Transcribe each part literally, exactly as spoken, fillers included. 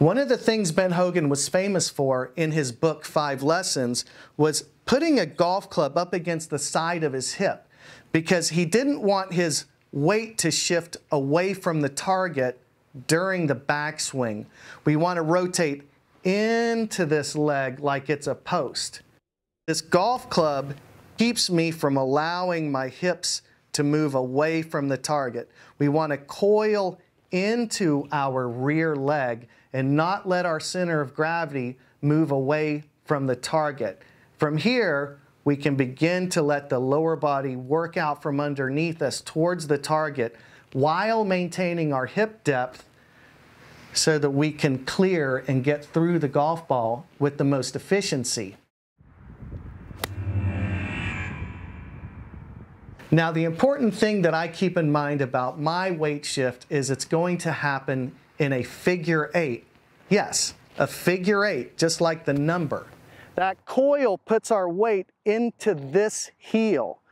One of the things Ben Hogan was famous for in his book, Five Lessons, was putting a golf club up against the side of his hip because he didn't want his weight to shift away from the target during the backswing. We want to rotate into this leg like it's a post. This golf club keeps me from allowing my hips to move away from the target. We want to coil into our rear leg and not let our center of gravity move away from the target. From here, we can begin to let the lower body work out from underneath us towards the target while maintaining our hip depth so that we can clear and get through the golf ball with the most efficiency. Now, the important thing that I keep in mind about my weight shift is it's going to happen in a figure eight. Yes, a figure eight, just like the number. That coil puts our weight into this heel.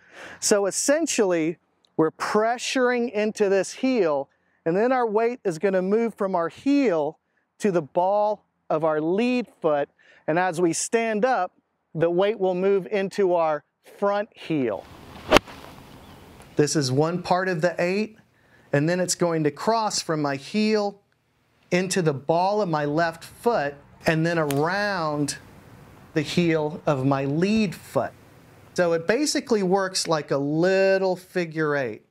So essentially, we're pressuring into this heel, and then our weight is going to move from our heel to the ball of our lead foot. And as we stand up, the weight will move into our front heel. This is one part of the eight, and then it's going to cross from my heel into the ball of my left foot and then around the heel of my lead foot. So it basically works like a little figure eight.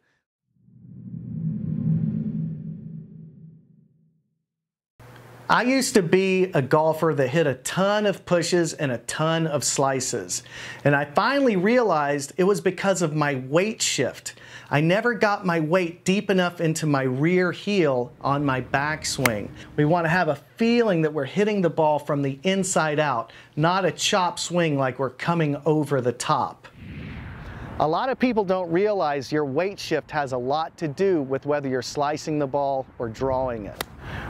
I used to be a golfer that hit a ton of pushes and a ton of slices. And I finally realized it was because of my weight shift. I never got my weight deep enough into my rear heel on my backswing. We want to have a feeling that we're hitting the ball from the inside out, not a chop swing like we're coming over the top. A lot of people don't realize your weight shift has a lot to do with whether you're slicing the ball or drawing it.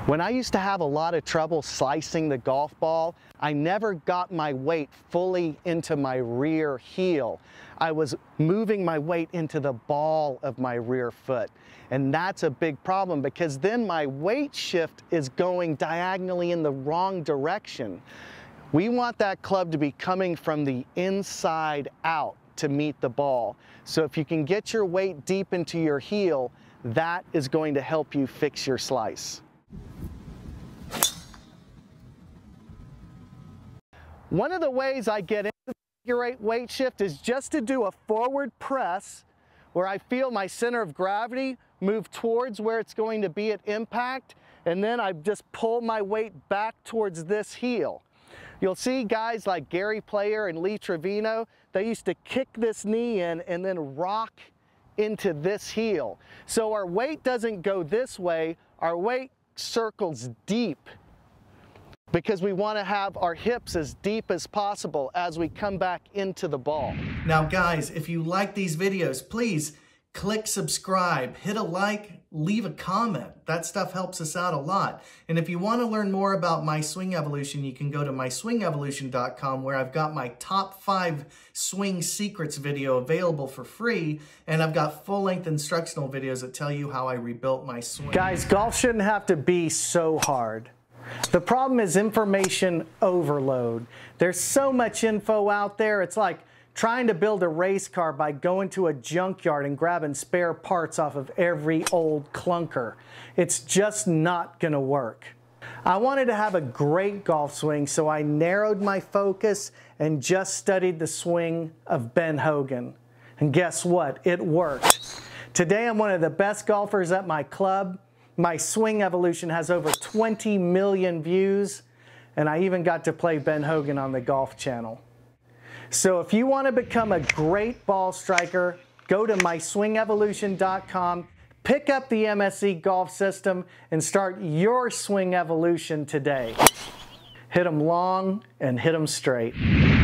When I used to have a lot of trouble slicing the golf ball, I never got my weight fully into my rear heel. I was moving my weight into the ball of my rear foot. And that's a big problem because then my weight shift is going diagonally in the wrong direction. We want that club to be coming from the inside out to meet the ball. So if you can get your weight deep into your heel, that is going to help you fix your slice. One of the ways I get into the figure eight weight shift is just to do a forward press where I feel my center of gravity move towards where it's going to be at impact, and then I just pull my weight back towards this heel. You'll see guys like Gary Player and Lee Trevino, they used to kick this knee in and then rock into this heel. So our weight doesn't go this way, our weight circles deep, because we want to have our hips as deep as possible as we come back into the ball. Now guys, if you like these videos, please click subscribe, hit a like, leave a comment. That stuff helps us out a lot. And if you want to learn more about My Swing Evolution, you can go to my swing evolution dot com, where I've got my top five swing secrets video available for free. And I've got full-length instructional videos that tell you how I rebuilt my swing. Guys, golf shouldn't have to be so hard. The problem is information overload. There's so much info out there. It's like trying to build a race car by going to a junkyard and grabbing spare parts off of every old clunker. It's just not gonna work. I wanted to have a great golf swing, so I narrowed my focus and just studied the swing of Ben Hogan. And guess what? It worked. Today I'm one of the best golfers at my club. My Swing Evolution has over twenty million views, and I even got to play Ben Hogan on the Golf Channel. So if you want to become a great ball striker, go to my swing evolution dot com, pick up the M S E Golf System, and start your swing evolution today. Hit 'em long and hit 'em straight.